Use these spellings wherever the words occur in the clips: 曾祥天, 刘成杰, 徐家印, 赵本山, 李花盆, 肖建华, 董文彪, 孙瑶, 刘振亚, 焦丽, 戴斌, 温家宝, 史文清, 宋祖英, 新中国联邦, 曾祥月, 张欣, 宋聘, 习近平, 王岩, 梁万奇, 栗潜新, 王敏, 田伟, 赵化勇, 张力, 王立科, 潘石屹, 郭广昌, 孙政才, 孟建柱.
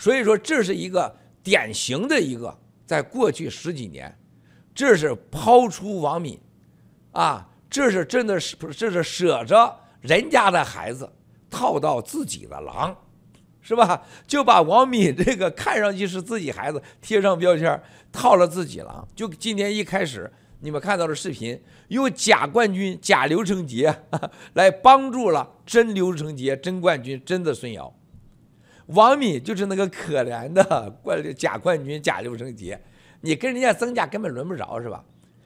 所以说，这是一个典型的一个，在过去十几年，这是抛出王敏，啊，这是真的是这是舍着人家的孩子套到自己的狼，是吧？就把王敏这个看上去是自己孩子贴上标签，套了自己狼。就今天一开始你们看到的视频，用假冠军、假刘成杰来帮助了真刘成杰、真冠军、真的孙瑶。 王敏就是那个可怜的假冠军、假刘成杰，你跟人家增加根本轮不着，是吧？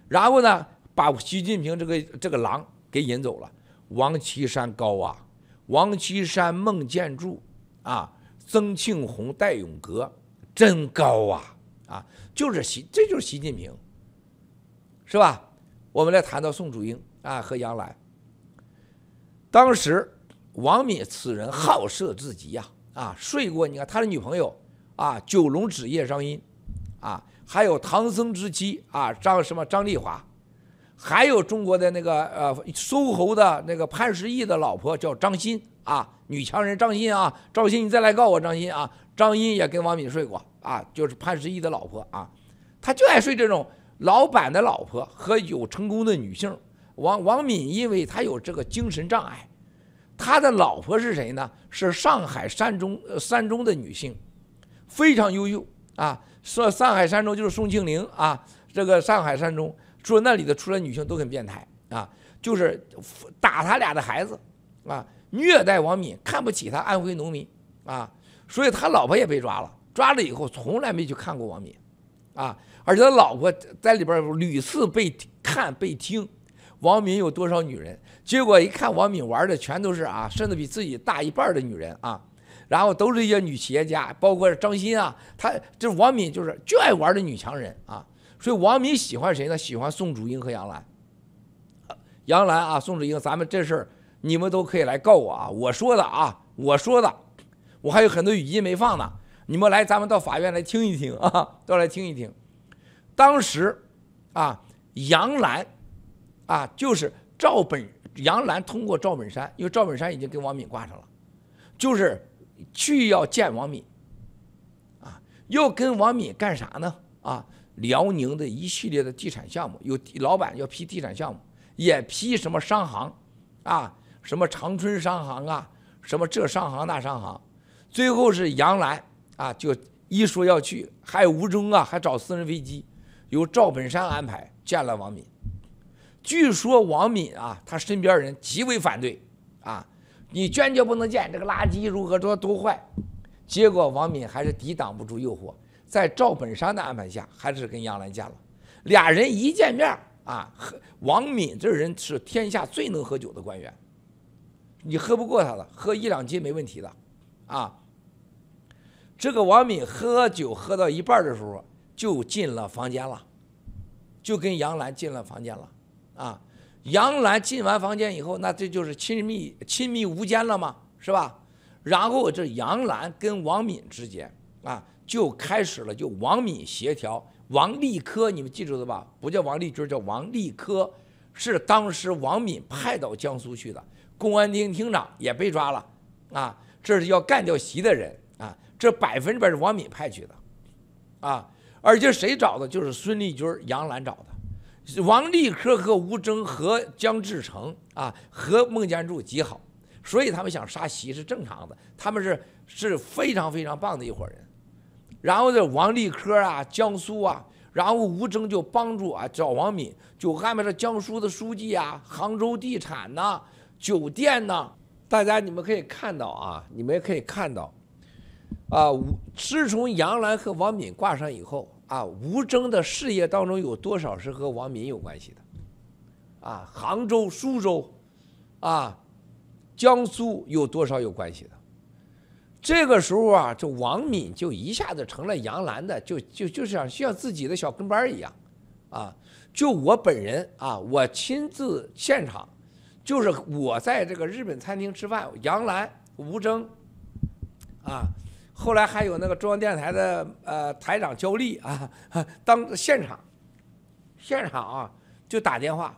然后呢，把习近平这个狼给引走了。王岐山高啊，王岐山、孟建柱啊，曾庆红、戴永革，真高啊啊！这就是习近平，是吧？我们来谈到宋楚英啊和杨澜，当时王敏此人好色至极呀。 啊，睡过你看他的女朋友啊，九龙纸业商殷，啊，还有唐僧之妻啊，张丽华，还有中国的那个搜猴的那个潘石屹的老婆叫张欣啊，女强人张欣啊，赵欣你再来告我张欣啊，张欣也跟王敏睡过啊，就是潘石屹的老婆啊，他就爱睡这种老板的老婆和有成功的女性。王敏因为他有这个精神障碍。 他的老婆是谁呢？是上海山中的女性，非常优秀啊。说上海山中就是宋庆龄啊，这个上海山中说那里的出来女性都很变态啊，就是打他俩的孩子啊，虐待王敏，看不起他安徽农民啊，所以他老婆也被抓了。抓了以后从来没去看过王敏啊，而且他老婆在里边屡次被看被听。 王敏有多少女人？结果一看，王敏玩的全都是啊，甚至比自己大一半的女人啊，然后都是一些女企业家，包括张欣啊，她这王敏就是就爱玩的女强人啊。所以王敏喜欢谁呢？喜欢宋楚英和杨澜。杨澜啊，宋楚英，咱们这事儿你们都可以来告我啊，我说的啊，我说的，我还有很多语音没放呢，你们来，咱们到法院来听一听啊，都来听一听。当时啊，杨澜。 啊，就是杨澜通过赵本山，因为赵本山已经跟王敏挂上了，就是去要见王敏，啊，要跟王敏干啥呢？啊，辽宁的一系列的地产项目，有老板要批地产项目，也批什么商行，啊，什么长春商行啊，什么这商行那商行，最后是杨澜啊，就一说要去，还有吴征啊，还找私人飞机，由赵本山安排见了王敏。 据说王敏啊，他身边人极为反对，啊，你坚决不能见这个垃圾，如何多坏。结果王敏还是抵挡不住诱惑，在赵本山的安排下，还是跟杨澜见了。俩人一见面啊，王敏这人是天下最能喝酒的官员，你喝不过他的，喝一两斤没问题的，啊。这个王敏喝酒喝到一半的时候，就进了房间了，就跟杨澜进了房间了。 啊，杨澜进完房间以后，那这就是亲密无间了嘛，是吧？然后这杨澜跟王敏之间啊，就开始了，就王敏协调王立科，你们记住了吧？不叫王立军，叫王立科，是当时王敏派到江苏去的，公安厅厅长也被抓了啊，这是要干掉习的人啊，这100%是王敏派去的啊，而且谁找的？就是孙立军、杨澜找的。 王立科和吴征和姜志成啊，和孟建柱极好，所以他们想杀习是正常的，他们是非常非常棒的一伙人。然后这王立科啊，江苏啊，然后吴征就帮助啊找王敏，就安排了江苏的书记啊，杭州地产呐、啊，酒店呐、啊。大家你们可以看到啊，你们也可以看到，啊，自从杨澜和王敏挂上以后。 啊，吴征的事业当中有多少是和王敏有关系的？啊，杭州、苏州，啊，江苏有多少有关系的？这个时候啊，这王敏就一下子成了杨澜的，就像自己的小跟班一样，啊，就我本人啊，我亲自现场，就是我在这个日本餐厅吃饭，杨澜、吴征，啊。 后来还有那个中央电视台的台长焦丽啊，当现场啊就打电话，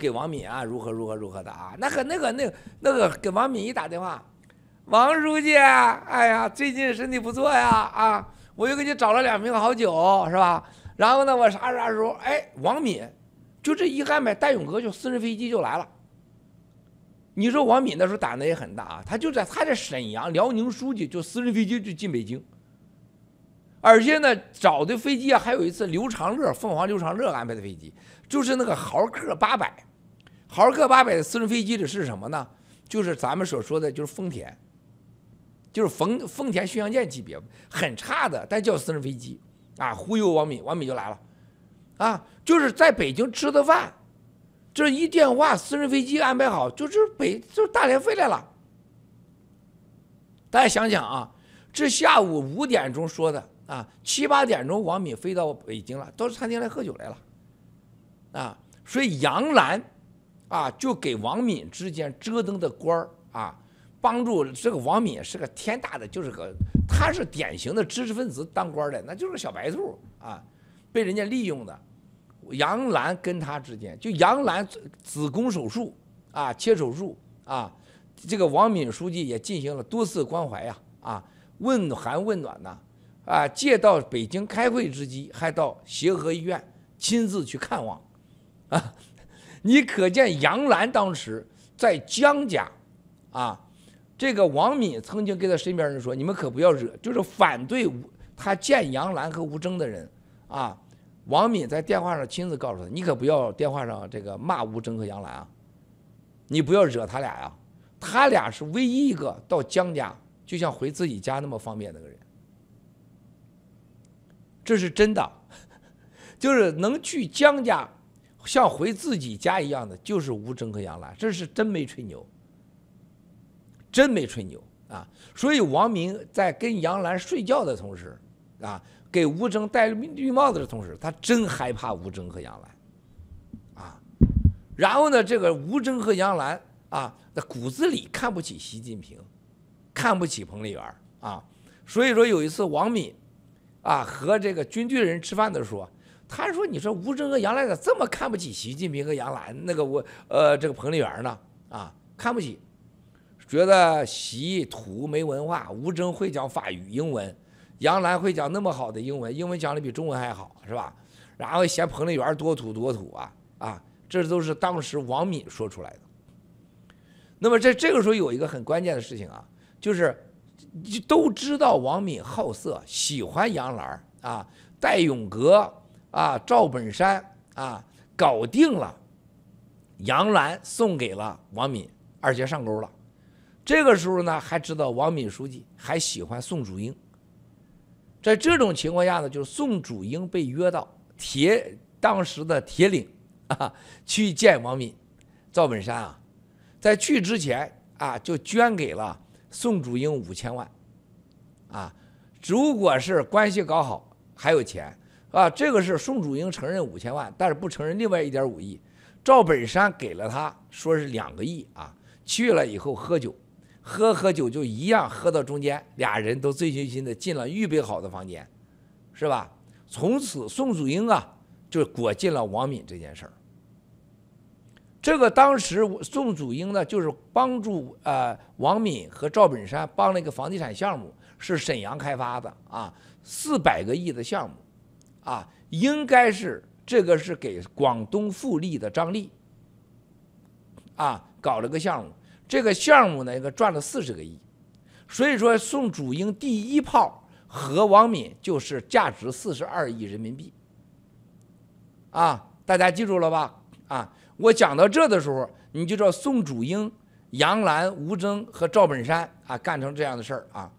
给王敏啊如何的啊，那个给王敏一打电话，王书记，哎呀，最近身体不错呀，啊，我又给你找了2瓶好酒，是吧？然后呢，我啥时候，哎，王敏，就这一干呗，戴永革就私人飞机就来了。你说王敏那时候胆子也很大啊，他在沈阳、辽宁书记就私人飞机就进北京，而且呢，找的飞机啊，还有一次凤凰刘长乐安排的飞机，就是那个豪客800，豪客800的私人飞机里是什么呢？就是咱们所说的就是丰田。就是丰田巡洋舰级别很差的，但叫私人飞机啊，忽悠王敏就来了，啊，就是在北京吃的饭，这一电话私人飞机安排好，就是大连飞来了。大家想想啊，这下午5点钟说的啊，7、8点钟王敏飞到北京了，到餐厅来喝酒来了，啊，所以杨澜啊就给王敏之间折腾的官儿啊。帮助这个王敏是个天大的，他是典型的知识分子当官的，那就是个小白兔啊，被人家利用的。杨澜跟他之间，就杨澜子宫手术啊，切手术啊，这个王敏书记也进行了多次关怀呀，啊，问寒问暖呐，啊，借到北京开会之机，还到协和医院亲自去看望，啊，你可见杨澜当时在江家，啊。这个王敏曾经跟他身边人说：“你们可不要惹，就是反对他见杨澜和吴征的人啊。”王敏在电话上亲自告诉他：“你可不要电话上这个骂吴征和杨澜啊，你不要惹他俩呀、啊，他俩是唯一一个到江家就像回自己家那么方便那个人。”这是真的，就是能去江家像回自己家一样的，就是吴征和杨澜，这是真没吹牛。真没吹牛啊！所以王明在跟杨澜睡觉的同时，啊，给吴征戴绿帽子的同时，他真害怕吴征和杨澜，啊。然后呢，这个吴征和杨澜啊，在骨子里看不起习近平，看不起彭丽媛啊。所以说有一次王敏，啊，和这个军队人吃饭的时候，他说：“你说吴征和杨澜咋这么看不起习近平和杨澜那个这个彭丽媛呢？啊，看不起。”觉得习土没文化，吴征会讲法语、英文，杨澜会讲那么好的英文，英文讲的比中文还好，是吧？然后嫌彭丽媛多土啊，这都是当时王敏说出来的。那么在这个时候有一个很关键的事情啊，就是都知道王敏好色，喜欢杨澜啊，戴永革啊、赵本山啊，搞定了，杨澜送给了王敏，而且上钩了。这个时候呢，还知道王敏书记还喜欢宋祖英。在这种情况下呢，就是宋祖英被约到当时的铁岭啊，去见王敏、赵本山啊，在去之前啊，就捐给了宋祖英5000万，啊，如果是关系搞好还有钱啊，这个是宋祖英承认5000万，但是不承认另外1.5亿，赵本山给了他说是2亿啊，去了以后喝酒。喝酒就一样，喝到中间，俩人都醉醺醺的进了预备好的房间，是吧？从此宋祖英啊，就裹进了王敏这件事儿。这个当时宋祖英呢，就是帮助王敏和赵本山帮了一个房地产项目，是沈阳开发的啊，400个亿的项目，啊，应该是这个是给广东富力的张力，啊，搞了个项目。这个项目呢，赚了40个亿，所以说宋祖英第一炮和王敏就是价值42亿人民币，啊，大家记住了吧？啊，我讲到这的时候，你就知道宋祖英、杨澜、吴征和赵本山啊干成这样的事儿啊。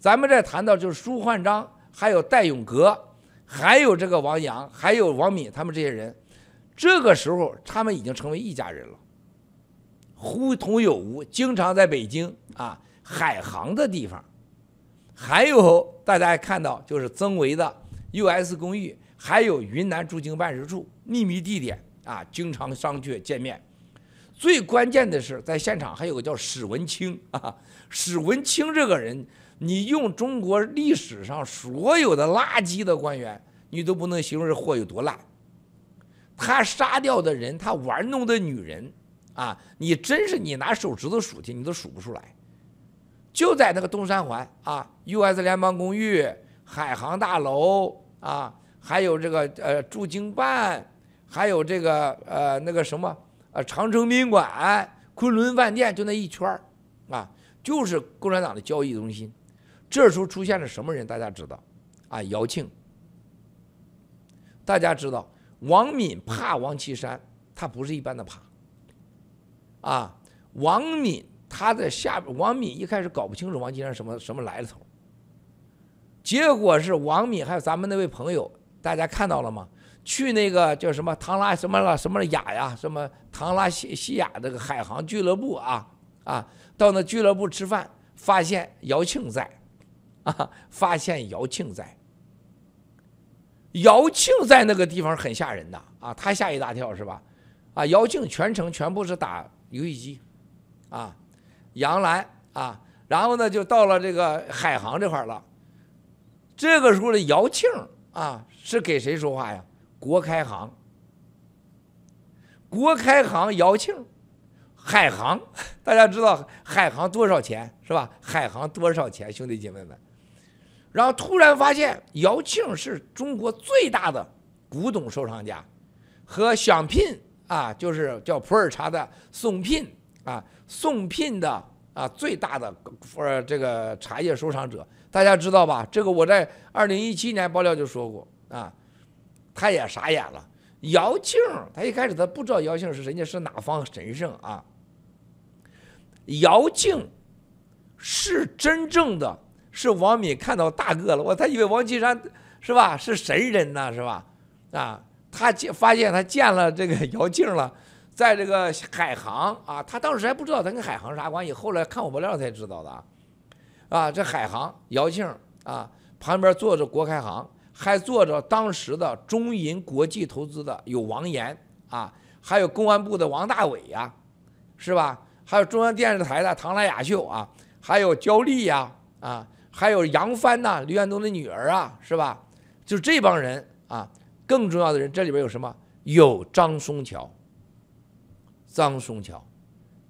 咱们再谈到就是舒焕章，还有戴永革，还有这个王阳，还有王敏，他们这些人，这个时候他们已经成为一家人了。互通有无，经常在北京啊海航的地方，还有大家看到就是曾维的 US 公寓，还有云南驻京办事处秘密地点啊，经常商榷见面。最关键的是，在现场还有个叫史文清啊，史文清这个人，你用中国历史上所有的垃圾的官员，你都不能形容这货有多烂。他杀掉的人，他玩弄的女人。啊，你真是你拿手指头数去，你都数不出来。就在那个东三环啊 ，US 联邦公寓、海航大楼啊，还有这个驻京办，还有这个那个什么长城宾馆、昆仑饭店，就那一圈啊，就是共产党的交易中心。这时候出现了什么人？大家知道啊，姚庆。大家知道，王敏怕王岐山，他不是一般的怕啊，王敏。 他在下边，王敏一开始搞不清楚王岐山什么来头，结果是王敏还有咱们那位朋友，大家看到了吗？去那个叫什么唐拉什么了什么雅呀，什么唐拉西雅这个海航俱乐部啊，到那俱乐部吃饭，发现姚庆在，啊，发现姚庆在，姚庆在那个地方很吓人的啊，他吓一大跳是吧？啊，姚庆全程全部是打游戏机，啊。 杨澜啊，然后呢就到了这个海航这块了。这个时候的姚庆啊，是给谁说话呀？国开航、国开航、姚庆、海航，大家知道海航多少钱是吧？海航多少钱，兄弟姐妹们？然后突然发现姚庆是中国最大的古董收藏家，和想聘啊，就是叫普洱茶的宋聘。 啊，宋聘的啊，最大的这个茶叶收藏者，大家知道吧？这个我在2017年爆料就说过啊，他也傻眼了。姚庆，他一开始他不知道姚庆是人家是哪方神圣啊。姚庆是真正的，是王敏看到大哥了，他以为王岐山是吧？是神人呢、啊，是吧？啊，他发现他见了这个姚庆了。 在这个海航啊，他当时还不知道他跟海航啥关系，后来看我爆料才知道的啊。啊，这海航姚庆啊，旁边坐着国开航，还坐着当时的中银国际投资的有王岩啊，还有公安部的王大伟呀、啊，是吧？还有中央电视台的唐兰雅秀啊，还有焦丽呀、啊还有杨帆呐、李远东的女儿啊，是吧？就这帮人啊，更重要的人，这里边有什么？有张松桥。 张松桥、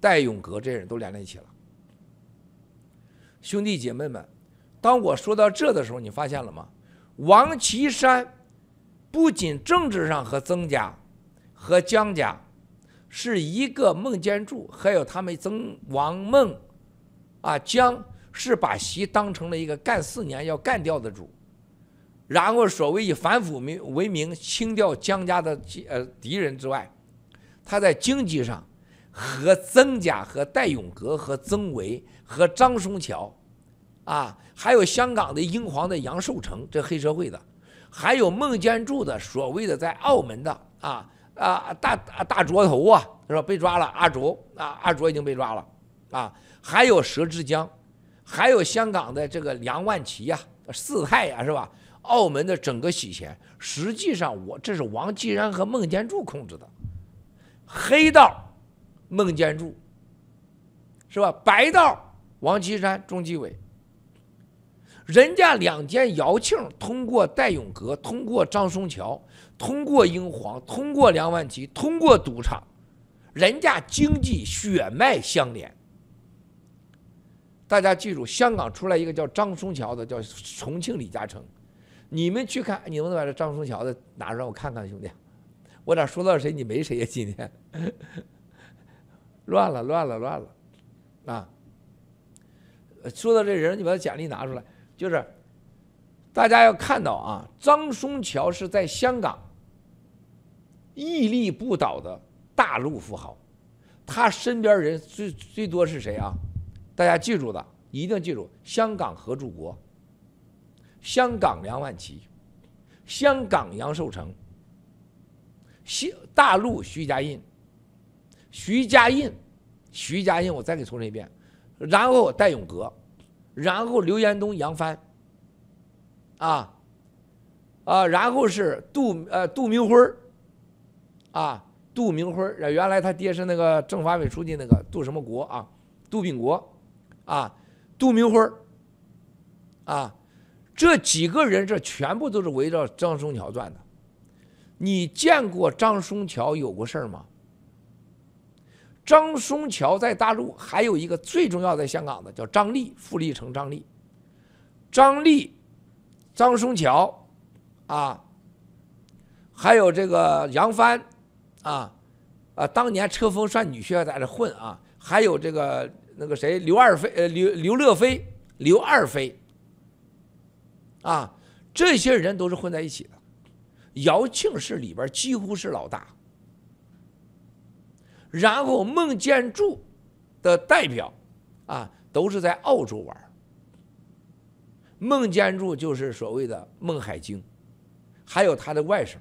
戴永革这些人都连在一起了，兄弟姐妹们，当我说到这的时候，你发现了吗？王岐山不仅政治上和曾家、和江家是一个孟建柱，还有他们曾、王、孟啊江是把习当成了一个干4年要干掉的主，然后所谓以反腐为名清掉江家的敌人之外。 他在经济上和曾家、和戴永革、和曾维、和张松桥，啊，还有香港的英皇的杨受成，这黑社会的，还有孟建柱的所谓的在澳门的大卓头啊，是吧？被抓了，阿卓啊，阿卓已经被抓了啊，还有佘志江，还有香港的这个梁万奇呀、四太呀，是吧？澳门的整个洗钱，实际上这是王岐山和孟建柱控制的。 黑道孟建柱是吧？白道王岐山、钟继伟，人家两间姚庆通过戴永革、通过张松桥、通过英皇、通过梁万奇、通过赌场，人家经济血脉相连。大家记住，香港出来一个叫张松桥的，叫重庆李嘉诚。你们去看，你们能把这张松桥的拿出来，我看看，兄弟。 我咋说到谁？你没谁呀？今天乱了啊！说到这人，你把他简历拿出来，就是大家要看到啊，张松桥是在香港屹立不倒的大陆富豪，他身边人最多是谁啊？大家记住的，一定记住：香港何柱国、香港梁万奇、香港杨受成。 大陆徐家印，我再给重申一遍，然后戴永革，然后刘延东、杨帆，然后是杜明辉啊，杜明辉，原来他爹是那个政法委书记那个杜什么国啊，杜炳国啊，杜明辉啊，这几个人这全部都是围绕张松桥转的。 你见过张松桥有过事儿吗？张松桥在大陆还有一个最重要在香港的叫张力，傅立成张力。张力、张松桥啊，还有这个杨帆啊，当年车峰算女婿在这混啊，还有这个那个谁刘乐飞啊，这些人都是混在一起的。姚庆是里边几乎是老大。 然后孟建柱的代表，都是在澳洲玩。孟建柱就是所谓的孟海京，还有他的外甥，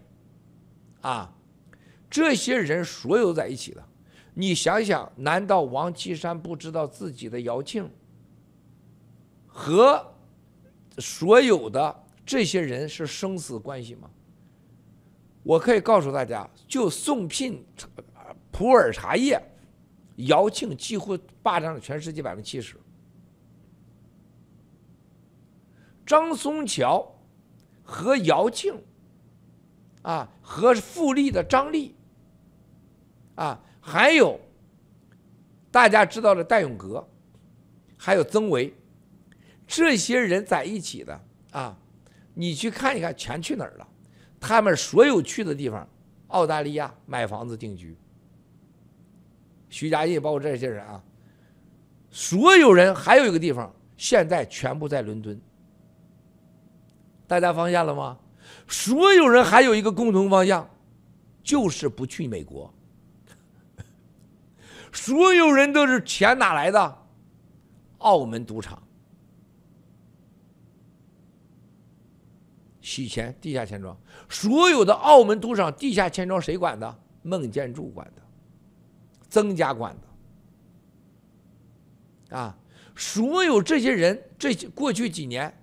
这些人所有在一起的。你想想，难道王岐山不知道自己的姚庆和所有的这些人是生死关系吗？我可以告诉大家，就宋聘。 普洱茶叶，姚庆几乎霸占了全世界70%。张松桥和姚庆，和富力的张力，还有大家知道的戴永革，还有曾维，这些人在一起的你去看一看，全去哪儿了？他们所有去的地方，澳大利亚买房子定居。 徐家印包括这些人所有人还有一个地方，现在全部在伦敦。大家发现了吗？所有人还有一个共同方向，就是不去美国。所有人都是钱哪来的？澳门赌场洗钱、地下钱庄，所有的澳门赌场、地下钱庄谁管的？孟建柱管的。 曾家管的，所有这些人，这过去几年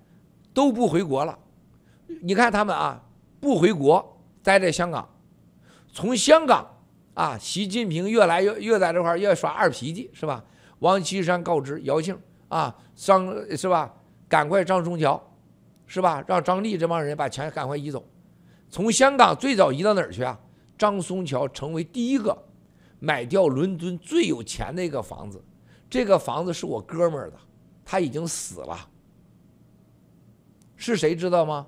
都不回国了。你看他们不回国，待在香港。从香港习近平越在这块越耍二脾气，是吧？王岐山告知姚庆是吧？赶快张松桥，是吧？让张力这帮人把钱赶快移走。从香港最早移到哪儿去啊？张松桥成为第一个。 买掉伦敦最有钱的一个房子，这个房子是我哥们儿的，他已经死了。是谁知道吗？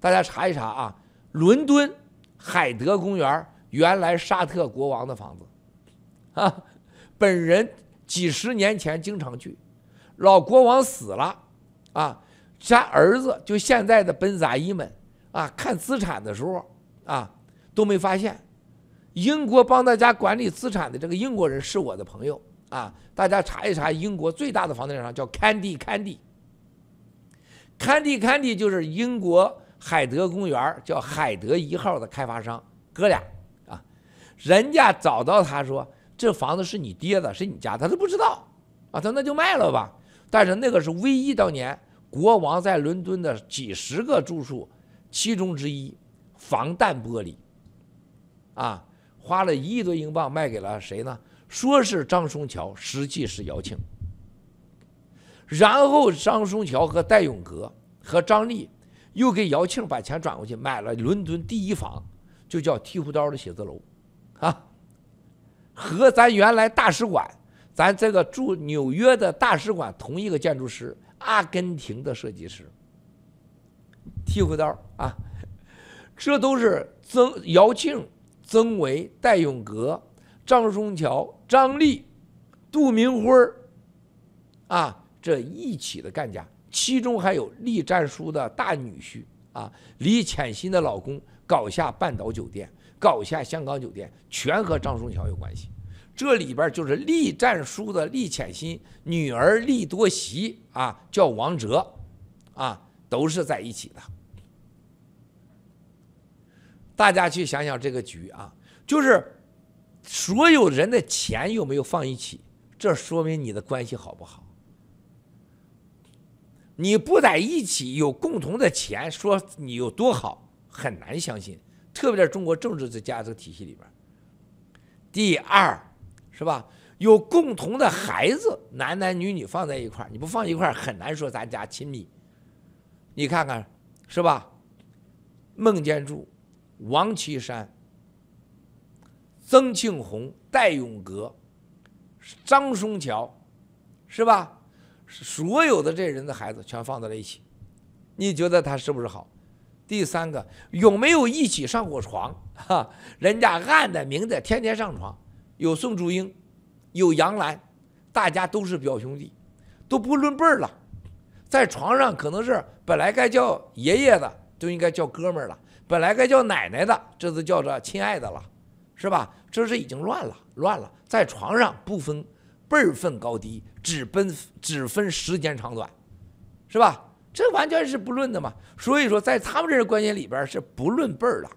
大家查一查啊！伦敦海德公园原来沙特国王的房子，本人几十年前经常去。老国王死了，他儿子就现在的本萨伊们看资产的时候都没发现。 英国帮大家管理资产的这个英国人是我的朋友大家查一查英国最大的房地产商叫 Candy， 就是英国海德公园叫海德1号的开发商哥俩人家找到他说这房子是你爹的，是你家，他都不知道他那就卖了吧。但是那个是唯一当年国王在伦敦的几十个住处其中之一，防弹玻璃花了1亿多英镑卖给了谁呢？说是张松桥，实际是姚庆。然后张松桥和戴永革和张力又给姚庆把钱转过去，买了伦敦第一房，就叫剃胡刀的写字楼，和咱原来大使馆，咱这个驻纽约的大使馆同一个建筑师，阿根廷的设计师。剃胡刀这都是姚庆。 曾维、戴永革、张松桥、张力、杜明辉这一起的干家，其中还有栗战书的大女婿李潜新的老公搞下半岛酒店、搞下香港酒店，全和张松桥有关系。这里边就是栗战书的栗潜新女儿栗多熙叫王哲都是在一起的。 大家去想想这个局就是所有人的钱有没有放一起，这说明你的关系好不好。你不在一起有共同的钱，说你有多好，很难相信。特别在中国政治这家这个体系里边。第二，是吧？有共同的孩子，男女放在一块儿，你不放一块儿很难说咱家亲密。你看看，是吧？孟建柱。 王岐山、曾庆红、戴永革、张松桥，是吧？所有的这人的孩子全放在了一起，你觉得他是不是好？第三个，有没有一起上过床？哈，人家暗的明的天天上床，有宋珠英，有杨澜，大家都是表兄弟，都不论辈儿了，在床上可能是本来该叫爷爷的，就应该叫哥们儿了。 本来该叫奶奶的，这都叫着亲爱的了，是吧？这是已经乱了。在床上不分辈分高低，只分时间长短，是吧？这完全是不论的嘛。所以说，在他们这种关系里边是不论辈儿的。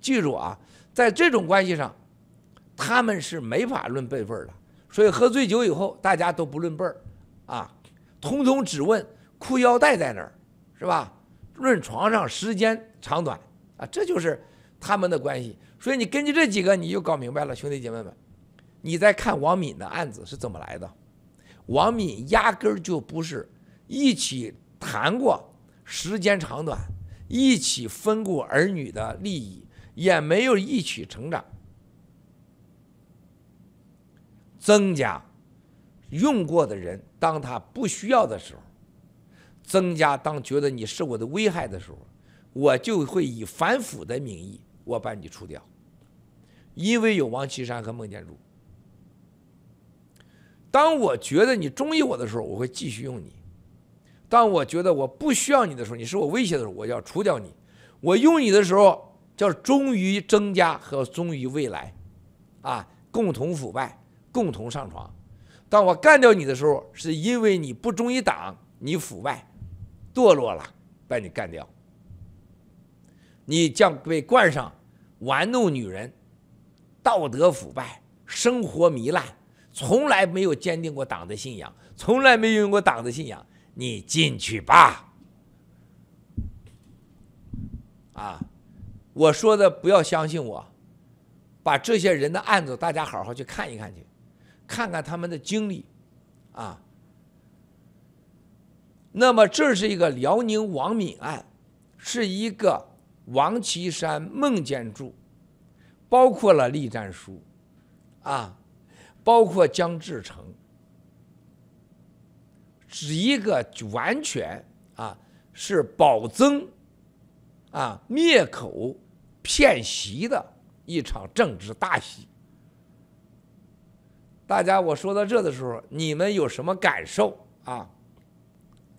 记住啊，在这种关系上，他们是没法论辈分的。所以喝醉酒以后，大家都不论辈儿，啊，统统只问裤腰带在哪儿，是吧？ 论床上时间长短啊，这就是他们的关系。所以你根据这几个，你就搞明白了，兄弟姐妹们，你在看王敏的案子是怎么来的？王敏压根儿就不是一起谈过时间长短，一起分过儿女的利益，也没有一起成长、增加用过的人，当他不需要的时候。 增加当觉得你是我的危害的时候，我就会以反腐的名义，我把你除掉，因为有王岐山和孟建柱。当我觉得你中意我的时候，我会继续用你；当我觉得我不需要你的时候，你是我威胁的时候，我要除掉你；我用你的时候，叫忠于增加和忠于未来，啊，共同腐败，共同上床。当我干掉你的时候，是因为你不忠于党，你腐败。 堕落了，把你干掉。你将被冠上玩弄女人、道德腐败、生活糜烂，从来没有坚定过党的信仰，从来没用过党的信仰。你进去吧。啊，我说的不要相信我，把这些人的案子大家好好去看一看去，看看他们的经历，啊。 那么这是一个辽宁王敏案，是一个王岐山、孟建柱，包括了栗战书，啊，包括姜志成，是一个完全啊是保增啊灭口骗席的一场政治大戏。大家，我说到这的时候，你们有什么感受啊？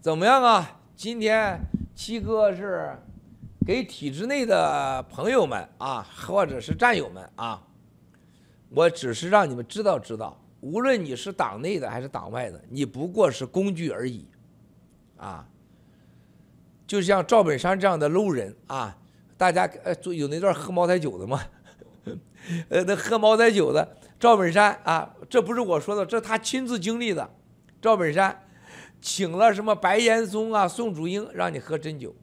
怎么样啊？今天七哥是给体制内的朋友们啊，或者是战友们啊，我只是让你们知道，无论你是党内的还是党外的，你不过是工具而已，啊，就像赵本山这样的 low 人啊，大家有那段喝茅台酒的吗？那喝茅台酒的赵本山啊，这不是我说的，这他亲自经历的，赵本山。 请了什么白岩松啊、宋祖英，让你喝真酒，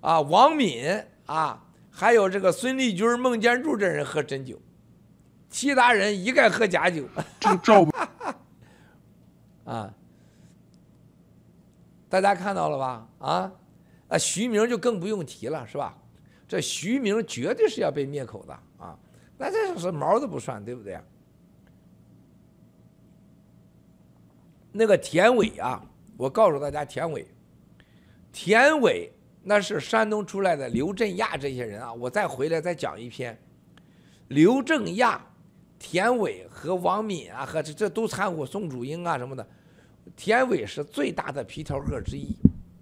啊，王敏啊，还有这个孙立军、孟建柱这人喝真酒，其他人一概喝假酒。啊，大家看到了吧？徐明就更不用提了，是吧？这徐明绝对是要被灭口的啊，那这是毛都不算，对不对？那个田伟啊。 我告诉大家，田伟那是山东出来的刘振亚这些人啊，我再回来再讲一篇。刘振亚、田伟和王敏啊，和这都掺和宋祖英啊什么的。田伟是最大的皮条客之一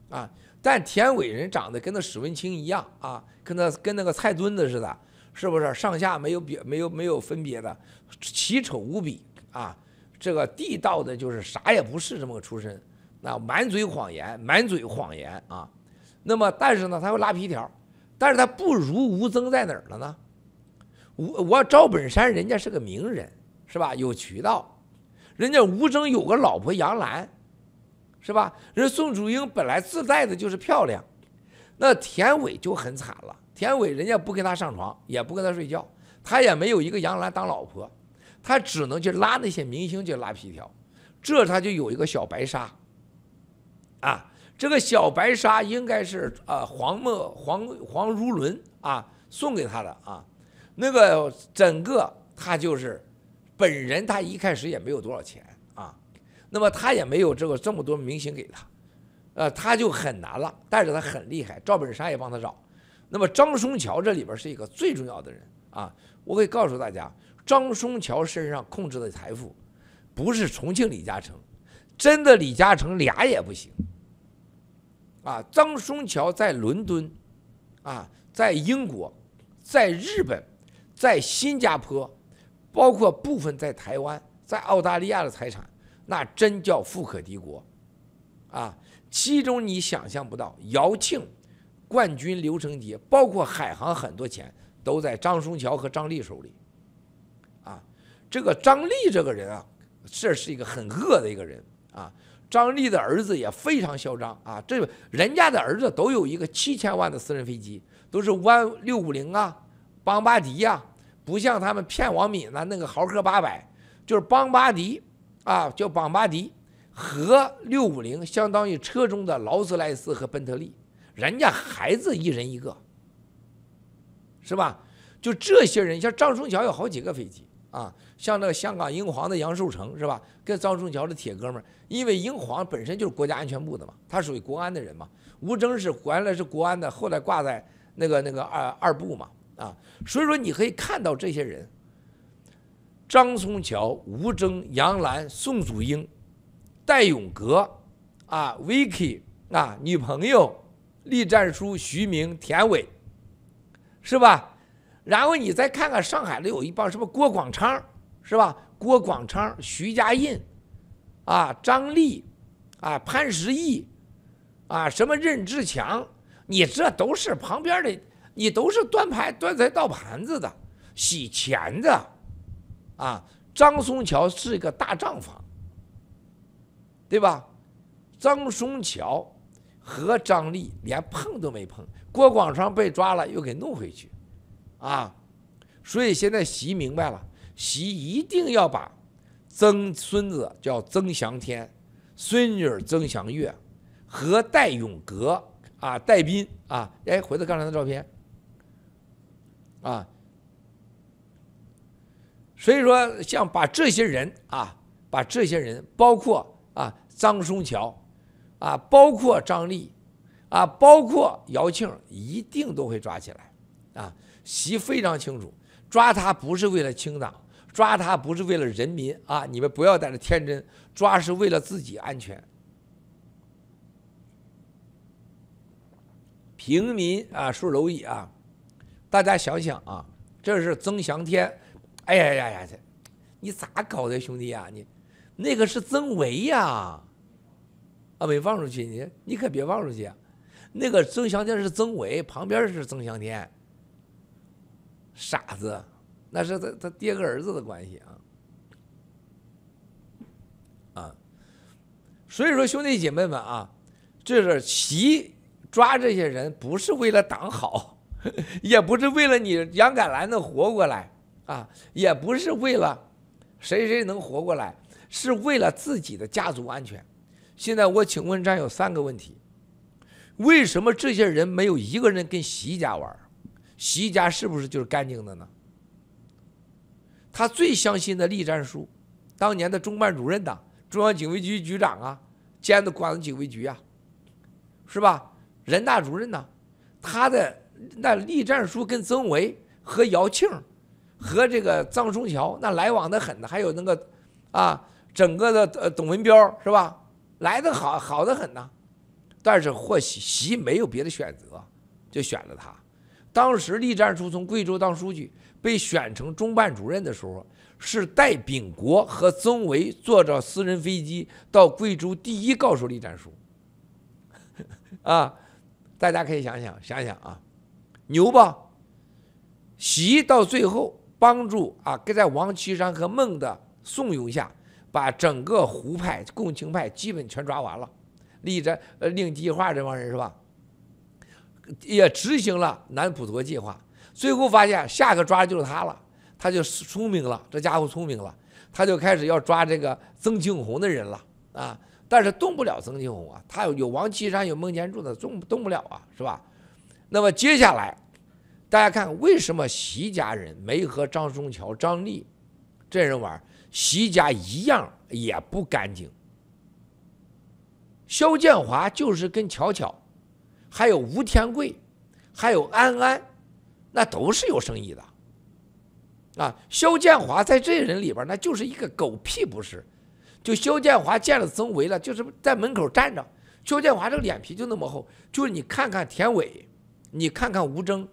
啊，但田伟人长得跟那史文清一样啊，跟那个菜墩子似的，是不是？上下没有分别的，奇丑无比啊！这个地道的就是啥也不是这么个出身。 啊，满嘴谎言啊！那么，但是呢，他会拉皮条，但是他不如吴增在哪儿了呢？我赵本山人家是个名人，是吧？有渠道，人家吴增有个老婆杨澜，是吧？人宋祖英本来自带的就是漂亮，那田伟就很惨了。田伟人家不跟他上床，也不跟他睡觉，他也没有一个杨澜当老婆，他只能去拉那些明星去拉皮条，这他就有一个小白鲨。 啊，这个小白鲨应该是黄如伦啊送给他的啊，那个整个他就是本人他一开始也没有多少钱啊，那么他也没有这么多明星给他，他就很难了。但是他很厉害，赵本山也帮他找。那么张松桥这里边是一个最重要的人啊，我可以告诉大家，张松桥身上控制的财富不是重庆李嘉诚，真的李嘉诚俩也不行啊。张松桥在伦敦啊，在英国，在日本，在新加坡，包括部分在台湾、在澳大利亚的财产，那真叫富可敌国啊！其中你想象不到，姚庆、冠军、刘成杰，包括海航很多钱都在张松桥和张力手里啊！这个张力这个人啊，这是一个很恶的一个人啊！张力的儿子也非常嚣张啊！这人家的儿子都有一个7000万的私人飞机，都是650啊。邦巴迪呀、啊，不像他们骗王敏呢，那个豪客800，就是邦巴迪啊，叫邦巴迪和650相当于车中的劳斯莱斯和奔特利，人家孩子一人一个，是吧？就这些人，像张松桥有好几个飞机啊，像那个香港英皇的杨受成是吧？跟张松桥的铁哥们儿，因为英皇本身就是国家安全部的嘛，他属于国安的人嘛。吴征是原来是国安的，后来挂在那个二部嘛。啊，所以说你可以看到这些人：张松桥、吴征、杨澜、宋祖英、戴永革啊、Vicky 啊、女朋友、栗战书、徐明、田伟，是吧？然后你再看看上海的有一帮什么郭广昌，是吧？郭广昌、徐家印啊、张力啊、潘石屹啊、什么任志强，你这都是旁边的。你都是端菜倒盘子的，洗钱的，啊！张松桥是一个大账房，对吧？张松桥和张力连碰都没碰，郭广昌被抓了又给弄回去，啊！所以现在习明白了，习一定要把曾孙子叫曾祥天，孙女曾祥月和戴永革啊、戴斌啊，哎，回到刚才的照片。啊，所以说，像把这些人啊，包括啊张松桥，啊，包括张力，啊，包括姚庆，一定都会抓起来。啊，习非常清楚，抓他不是为了清党，抓他不是为了人民啊，你们不要在这天真，抓是为了自己安全。平民啊，竖蝼蚁啊。大家想想啊，这是曾祥天，哎呀呀呀，你咋搞的兄弟呀、啊？你那个是曾维呀、啊，啊没放出去，你可别放出去、啊。那个曾祥天是曾维，旁边是曾祥天，傻子，那是他爹跟儿子的关系啊。啊，所以说兄弟姐妹们啊，这是习抓这些人不是为了党好。也不是为了你杨改兰能活过来啊，也不是为了谁能活过来，是为了自己的家族安全。现在我请问战友3个问题：为什么这些人没有一个人跟习家玩？习家是不是就是干净的呢？他最相信的栗战书，当年的中办主任呐，中央警卫局局长啊，兼的广东警卫局啊，是吧？人大主任呐，他的。那栗战书跟曾维和姚庆和这个张松桥那来往的很的，还有那个啊整个的董文彪是吧？来的好的很呐。但是或许习没有别的选择，就选了他。当时栗战书从贵州当书记被选成中办主任的时候，是戴秉国和曾维坐着私人飞机到贵州第一告诉栗战书。啊，大家可以想想啊。牛吧，习到最后帮助啊，跟在王岐山和孟的怂恿下，把整个胡派、共青派基本全抓完了，令计划这帮人是吧？也执行了南普陀计划，最后发现下个抓就是他了，他就聪明了，这家伙聪明了，他就开始要抓这个曾庆红的人了啊，但是动不了曾庆红啊，他有王岐山有孟建柱的，动不了啊，是吧？那么接下来，大家看为什么习家人没和张松桥、张力这人玩，习家一样也不干净。肖建华就是跟巧巧，还有吴天贵，还有安安，那都是有生意的。啊，肖建华在这人里边，那就是一个狗屁不是。就肖建华见了曾维了，就是在门口站着。肖建华这个脸皮就那么厚，就是你看看田伟，你看看吴征，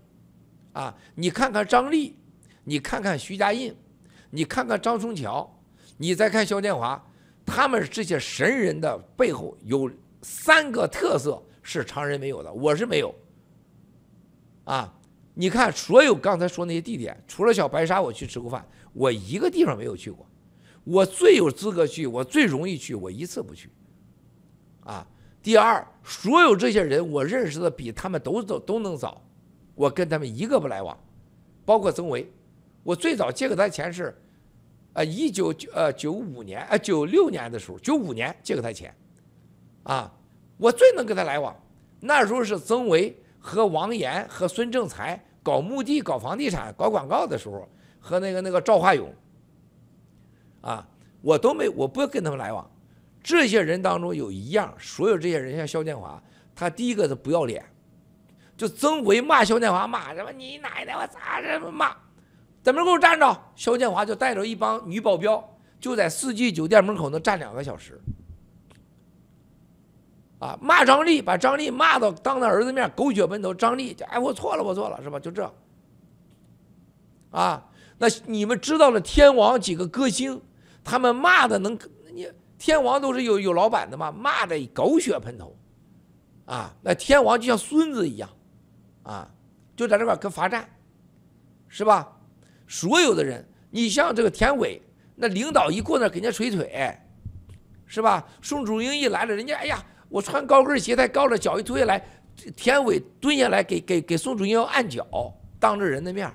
啊，你看看张丽，你看看徐家印。 你看看张松桥，你再看肖建华，他们这些神人的背后有三个特色是常人没有的，我是没有。啊，你看所有刚才说那些地点，除了小白沙我去吃过饭，我一个地方没有去过。我最有资格去，我最容易去，我一次不去。啊，第二，所有这些人我认识的比他们都能早，我跟他们一个不来往，包括曾维，我最早借给他钱是。 95年，96年的时候，95年借给他钱，啊，我最能跟他来往。那时候是曾维和王岩和孙政才搞墓地、搞房地产、搞广告的时候，和那个赵化勇，啊，我都没，我不跟他们来往。这些人当中有一样，所有这些人像肖建华，他第一个是不要脸，就曾维骂肖建华骂什么你奶奶我咋这么骂。 在门口站着，肖建华就带着一帮女保镖，就在4季酒店门口能站2个小时。啊，骂张丽，把张丽骂到当着儿子面狗血喷头。张丽就哎，我错了，我错了，是吧？就这。啊，那你们知道了天王几个歌星，他们骂的能，你天王都是有老板的嘛，骂的狗血喷头。啊，那天王就像孙子一样，啊，就在这边跟罚站，是吧？ 所有的人，你像这个田伟，那领导一过那给人家捶腿，是吧？宋祖英一来了，人家哎呀，我穿高跟鞋太高了，脚一推下来，田伟蹲下来给宋祖英要按脚，当着人的面，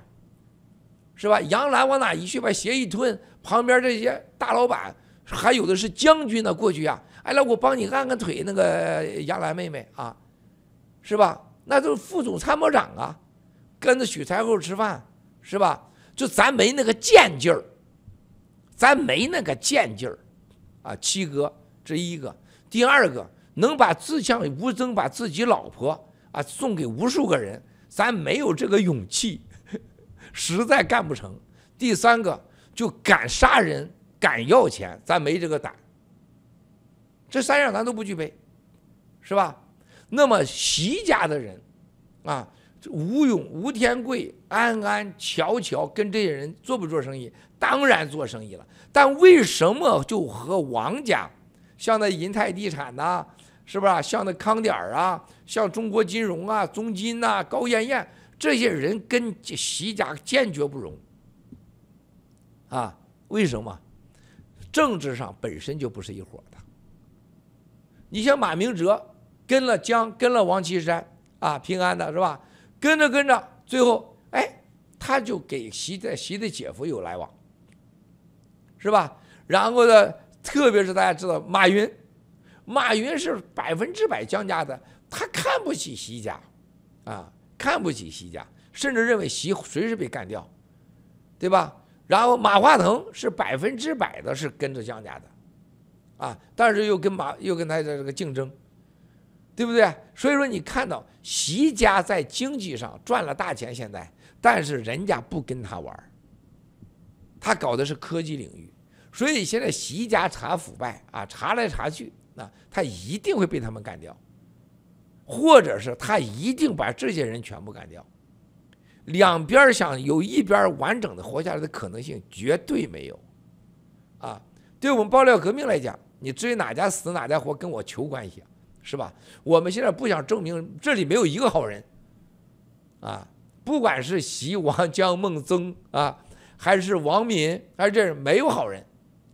是吧？杨澜往哪一去，把鞋一吞，旁边这些大老板，还有的是将军呢，过去呀、啊，哎来我帮你按个腿，那个杨澜妹妹啊，是吧？那都是副总参谋长啊，跟着许才厚吃饭，是吧？ 就咱没那个贱劲儿，咱没那个贱劲儿，啊，七哥这一个，第二个能把自像吴征把自己老婆啊送给无数个人，咱没有这个勇气，实在干不成。第三个就敢杀人、敢要钱，咱没这个胆。这三样咱都不具备，是吧？那么习家的人，啊。 吴勇、吴天贵、安安、巧巧跟这些人做不做生意？当然做生意了，但为什么就和王家，像那银泰地产呐、啊，是吧？像那康点儿啊，像中国金融啊、中金呐、啊、高艳艳这些人跟习家坚决不容。啊，为什么？政治上本身就不是一伙的。你像马明哲跟了江，跟了王岐山啊，平安的是吧？ 跟着，最后哎，他就给习的姐夫有来往，是吧？然后呢，特别是大家知道马云，马云是100%江家的，他看不起习家，啊，看不起习家，甚至认为习随时被干掉，对吧？然后马化腾是100%的，是跟着江家的，啊，但是又跟他的这个竞争。 对不对？所以说你看到习家在经济上赚了大钱，现在，但是人家不跟他玩，他搞的是科技领域，所以现在习家查腐败啊，查来查去啊，他一定会被他们干掉，或者是他一定把这些人全部干掉，两边想有一边完整的活下来的可能性绝对没有，啊，对我们爆料革命来讲，你至于哪家死哪家活跟我求关系啊？ 是吧？我们现在不想证明这里没有一个好人，啊，不管是习、王、江、孟、曾啊，还是王敏，还是这人，没有好人，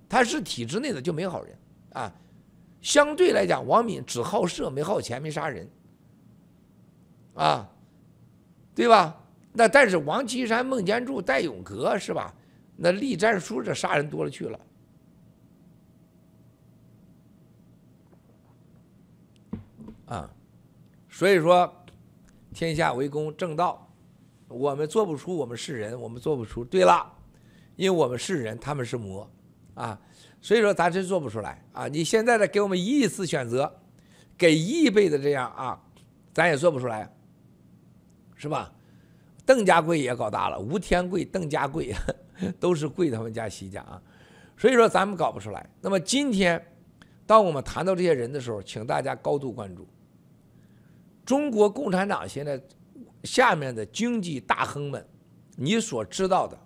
他是体制内的就没好人啊。相对来讲，王敏只好色，没好钱，没杀人，啊，对吧？那但是王岐山、孟建柱、戴永革是吧？那栗战书这杀人多了去了。 啊，所以说，天下为公正道，我们做不出，我们是人，我们做不出。对了，因为我们是人，他们是魔，啊，所以说咱真做不出来啊！你现在的给我们亿次选择，给亿倍的这样啊，咱也做不出来，是吧？邓家贵也搞大了，吴天贵、邓家贵都是贵他们家西家啊，所以说咱们搞不出来。那么今天，当我们谈到这些人的时候，请大家高度关注。中国共产党现在下面的经济大亨们，你所知道的。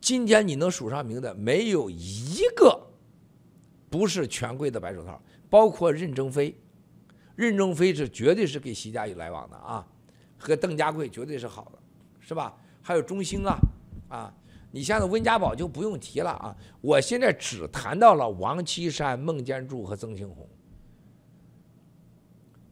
今天你能数上名的，没有一个不是权贵的白手套，包括任正非。任正非是绝对是给习家有来往的啊，和邓家贵绝对是好的，是吧？还有中兴啊，啊，你像温家宝就不用提了啊。我现在只谈到了王岐山、孟建柱和曾庆红。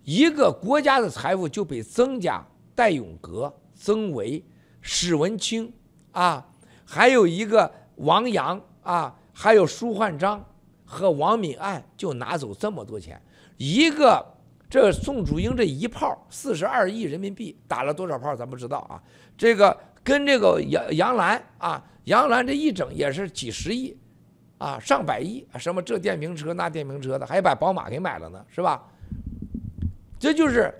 一个国家的财富就被曾家、戴永革、曾维、史文清啊。 还有一个王阳啊，还有舒焕章和王敏岸就拿走这么多钱，一个这宋祖英这一炮42亿人民币打了多少炮咱不知道啊。这个跟这个杨澜啊，杨澜这一整也是几十亿啊，上百亿，什么这电瓶车那电瓶车的，还把宝马给买了呢，是吧？这就是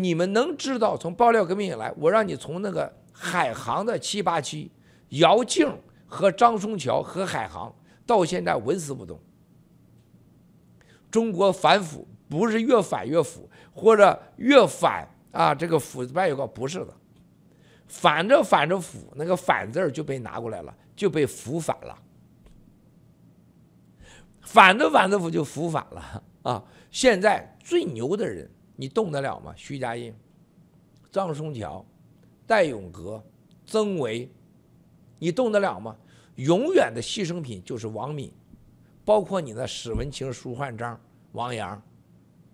你们能知道，从爆料革命以来，我让你从那个海航的787。 姚静和张松桥和海航到现在纹丝不动。中国反腐不是越反越腐，或者越反啊这个腐败越高，不是的，反着反着腐，那个反字就被拿过来了，就被腐反了。反着反着腐就腐反了啊！现在最牛的人，你动得了吗？徐家印、张松桥、戴永革、曾维。 你动得了吗？永远的牺牲品就是王敏，包括你的史文清、舒焕章、王阳，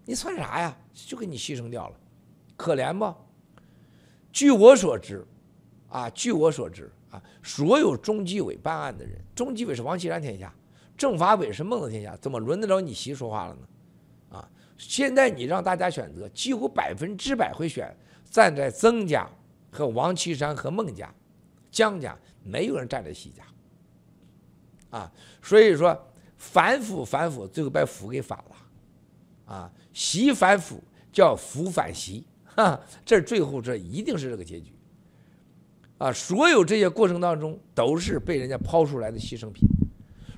你算啥呀？就给你牺牲掉了，可怜吗？据我所知，啊，据我所知啊，所有中纪委办案的人，中纪委是王岐山天下，政法委是孟子天下，怎么轮得着你习说话了呢？啊，现在你让大家选择，几乎100%会选站在曾家和王岐山和孟家、江家。 没有人站在习家，啊，所以说反腐反腐，最后把腐给反了，啊，习反腐叫腐反习，哈，这最后这一定是这个结局，啊，所有这些过程当中都是被人家抛出来的牺牲品，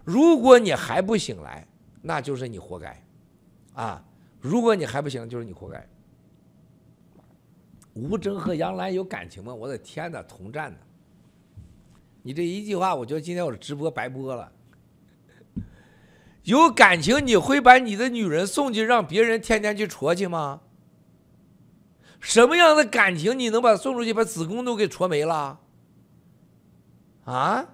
如果你还不醒来，那就是你活该，啊，如果你还不醒来，就是你活该。吴征和杨澜有感情吗？我的天哪，同战呢！ 你这一句话，我觉得今天我的直播白播了。有感情，你会把你的女人送去让别人天天去戳去吗？什么样的感情，你能把她送出去，把子宫都给戳没了？啊？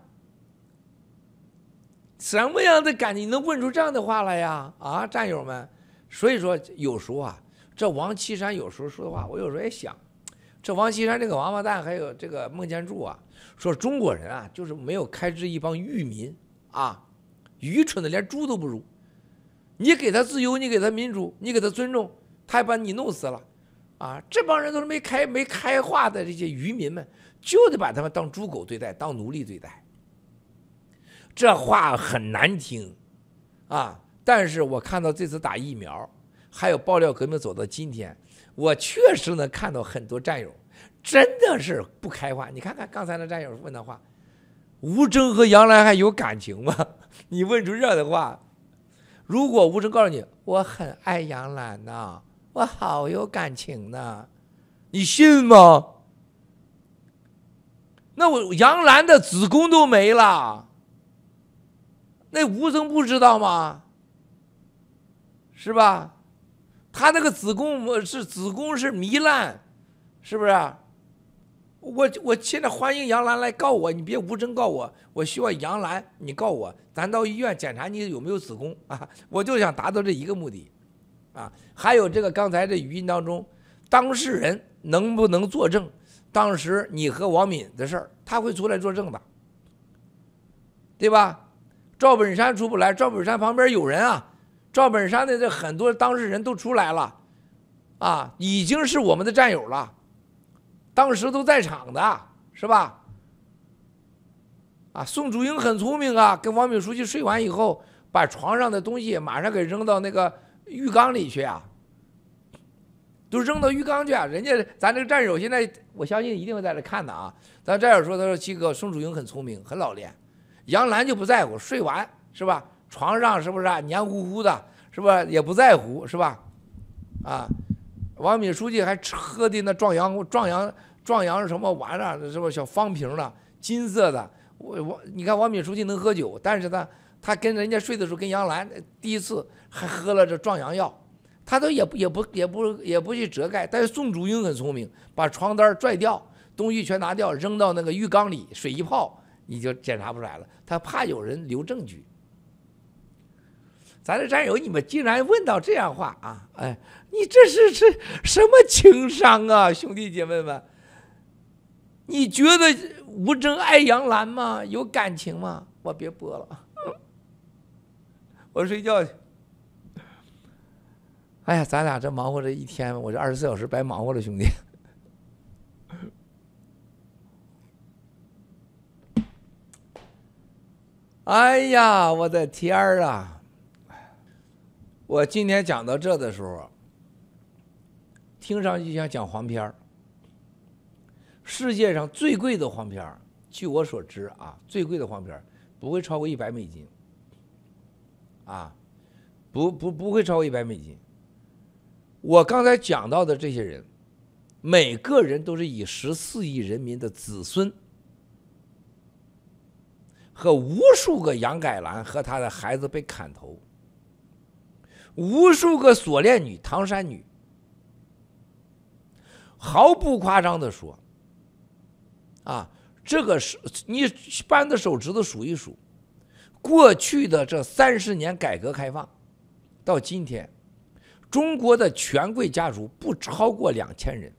什么样的感情，你能问出这样的话来呀？啊，战友们，所以说有时候啊，这王岐山有时候说的话，我有时候也想。 这王岐山这个王八蛋，还有这个孟建柱啊，说中国人啊，就是没有开支一帮愚民啊，愚蠢的连猪都不如。你给他自由，你给他民主，你给他尊重，他还把你弄死了，啊，这帮人都是没开化的这些愚民们，就得把他们当猪狗对待，当奴隶对待。这话很难听，啊，但是我看到这次打疫苗，还有爆料革命走到今天。 我确实能看到很多战友真的是不开化。你看看刚才那战友问的话，吴征和杨澜还有感情吗？你问出这样的话，如果吴征告诉你我很爱杨澜呐，我好有感情呢，你信吗？那我杨澜的子宫都没了，那吴征不知道吗？是吧？ 他那个子宫是糜烂，是不是？我现在欢迎杨澜来告我，你别无证告我，我需要杨澜你告我，咱到医院检查你有没有子宫啊！我就想达到这一个目的，啊！还有这个刚才这语音当中，当事人能不能作证？当时你和王敏的事儿，他会出来作证的，对吧？赵本山出不来，赵本山旁边有人啊。 赵本山的这很多当事人都出来了，啊，已经是我们的战友了，当时都在场的是吧？啊，宋祖英很聪明啊，跟王炳书记睡完以后，把床上的东西马上给扔到那个浴缸里去啊，都扔到浴缸去啊。人家咱这个战友现在，我相信一定会在这看的啊。咱战友说，他说七哥，宋祖英很聪明，很老练。杨澜就不在乎，睡完是吧？床上是不是啊？黏糊糊的，是不是也不在乎是吧？啊，王敏书记还喝的那壮阳什么玩意儿，是不是小方瓶的，金色的？你看王敏书记能喝酒，但是呢，他跟人家睡的时候，跟杨澜第一次还喝了这壮阳药，他都也不去遮盖。但是宋祖英很聪明，把床单拽掉，东西全拿掉，扔到那个浴缸里，水一泡，你就检查不出来了。他怕有人留证据。咱这战友，你们竟然问到这样话啊！哎，你这什么情商啊，兄弟姐妹们？你觉得吴征爱杨澜吗？有感情吗？我别播了，我睡觉去。哎呀，咱俩这忙活这一天，我这24小时白忙活了，兄弟。哎呀，我的天儿啊！我今天讲到这的时候，听上去像讲黄片儿。世界上最贵的黄片儿，据我所知啊，最贵的黄片儿不会超过$100，啊，不会超过$100。我刚才讲到的这些人，每个人都是以14亿人民的子孙和无数个杨改兰和他的孩子被砍头。无数个锁链女、唐山女，毫不夸张的说，啊，这个是你扳着手指头数一数，过去的这30年改革开放到今天，中国的权贵家族不超过2000人，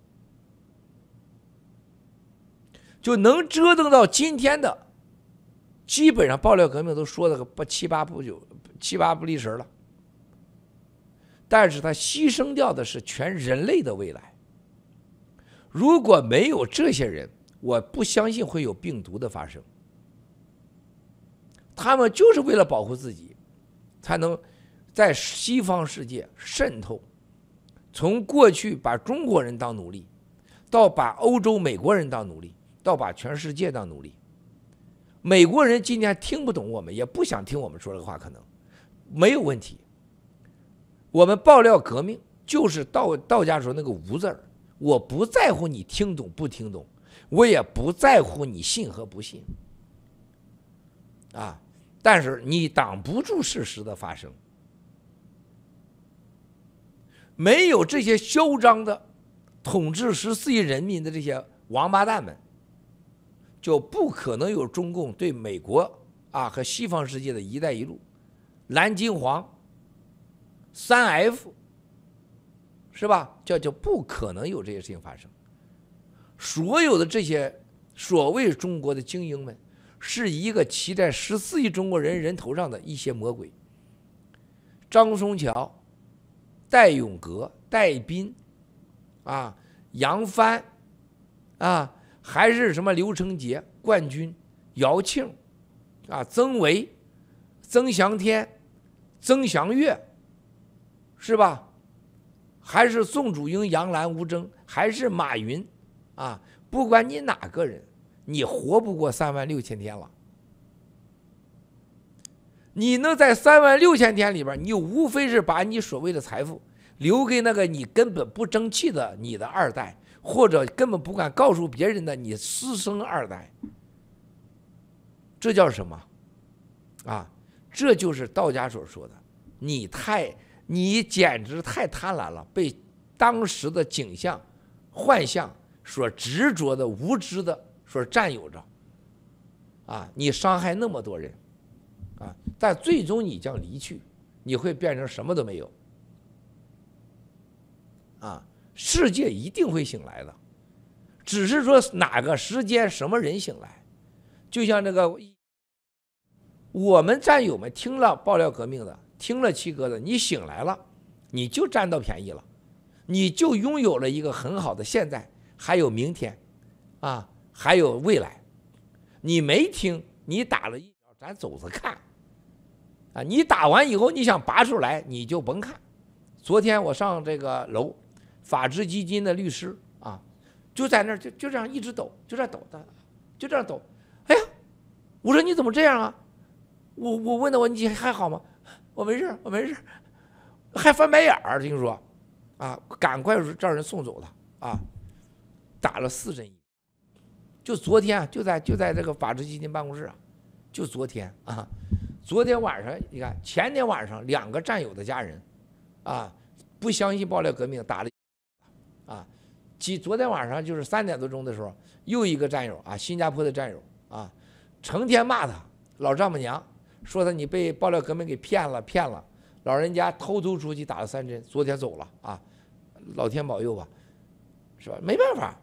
就能折腾到今天的，基本上爆料革命都说的不七八不离十了。但是他牺牲掉的是全人类的未来。如果没有这些人，我不相信会有病毒的发生。他们就是为了保护自己，才能在西方世界渗透，从过去把中国人当奴隶，到把欧洲、美国人当奴隶，到把全世界当奴隶。美国人今天听不懂我们，也不想听我们说这个话，可能没有问题。我们爆料革命就是道家说那个无字儿，我不在乎你听懂不听懂，我也不在乎你信和不信，啊，但是你挡不住事实的发生。没有这些嚣张的统治14亿人民的这些王八蛋们，就不可能有中共对美国啊和西方世界的一带一路、蓝金黄。3F 是吧？就不可能有这些事情发生。所有的这些所谓中国的精英们，是一个骑在14亿中国人人头上的一些魔鬼。张松桥、戴永革、戴斌啊、杨帆啊，还是什么刘成杰、冠军、姚庆啊、曾维、曾祥天、曾祥岳。是吧？还是宋祖英、杨澜、吴征，还是马云，啊，不管你哪个人，你活不过36000天了。你能在36000天里边，你无非是把你所谓的财富留给那个你根本不争气的你的二代，或者根本不敢告诉别人的你私生二代。这叫什么？啊，这就是道家所说的，你简直太贪婪了，被当时的景象、幻象所执着的、无知的所占有着，啊，你伤害那么多人，啊，但最终你将离去，你会变成什么都没有，啊，世界一定会醒来的，只是说哪个时间、什么人醒来，就像这个，我们战友们听了爆料革命的。听了七哥的，你醒来了，你就占到便宜了，你就拥有了一个很好的现在，还有明天，啊，还有未来。你没听，你打了疫苗，咱走着看啊。你打完以后，你想拔出来，你就甭看。昨天我上这个楼，法治基金的律师啊，就在那儿就这样一直抖，就这样抖的，就这样抖。哎呀，我说你怎么这样啊？我问他，我你还好吗？我没事，我没事，还翻白眼儿，听说啊，赶快让人送走他啊。打了4针疫苗，就昨天啊，就在这个法治基金办公室啊，就昨天啊，昨天晚上你看，前天晚上2个战友的家人，啊，不相信爆料革命打了，啊，昨天晚上就是3点多钟的时候，又一个战友啊，新加坡的战友啊，成天骂他老丈母娘，说他你被爆料革命给骗了骗了，老人家偷偷出去打了3针，昨天走了啊，老天保佑吧，是吧？没办法。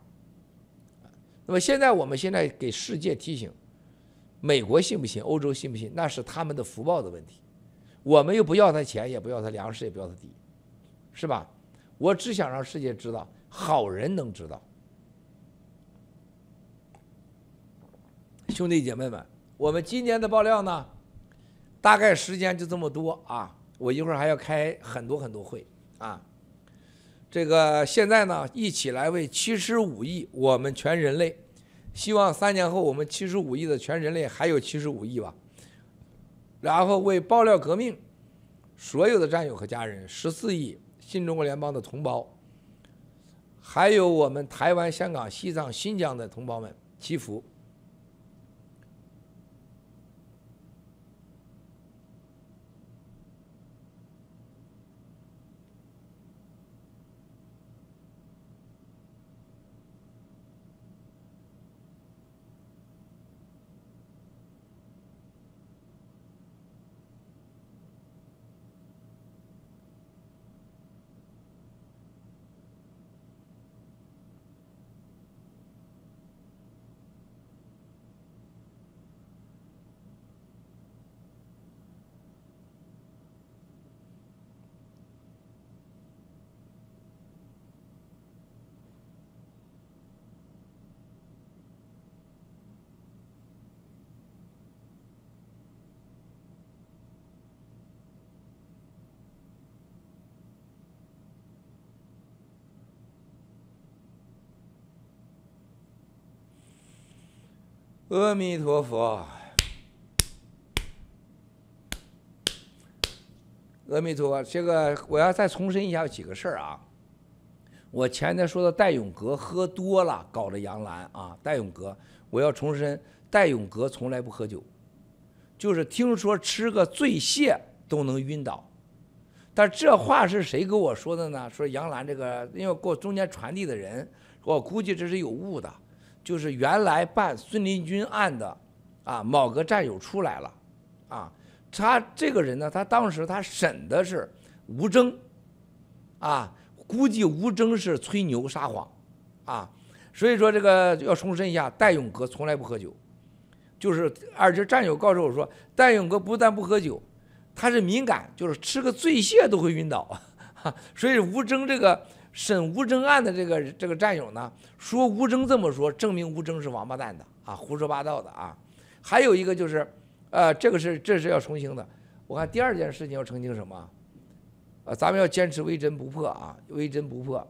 那么我们现在给世界提醒，美国信不信，欧洲信不信，那是他们的福报的问题。我们又不要他钱，也不要他粮食，也不要他地，是吧？我只想让世界知道，好人能知道。兄弟姐妹们，我们今年的爆料呢，大概时间就这么多啊。我一会儿还要开很多会啊。这个现在呢，一起来为75亿我们全人类，希望3年后我们75亿的全人类还有75亿吧。然后为爆料革命所有的战友和家人，14亿新中国联邦的同胞，还有我们台湾、香港、西藏、新疆的同胞们祈福。阿弥陀佛，阿弥陀佛。这个我要再重申一下几个事儿啊。我前天说的戴永革喝多了搞了杨澜啊，戴永革，我要重申，戴永革从来不喝酒，就是听说吃个醉蟹都能晕倒。但这话是谁跟我说的呢？说杨澜这个，因为给我中间传递的人，我估计这是有误的。就是原来办孙立军案的，啊，某个战友出来了，啊，他这个人呢，他当时他审的是吴征，啊，估计吴征是吹牛撒谎，啊，所以说这个要重申一下，戴永革从来不喝酒，就是而且战友告诉我说，戴永革不但不喝酒，他是敏感，就是吃个醉蟹都会晕倒，所以吴征这个。审吴征案的这个战友呢，说吴征这么说，证明吴征是王八蛋的啊，胡说八道的啊。还有一个就是，这是要澄清的。我看第2件事情要澄清什么？咱们要坚持微针不破啊，微针不破。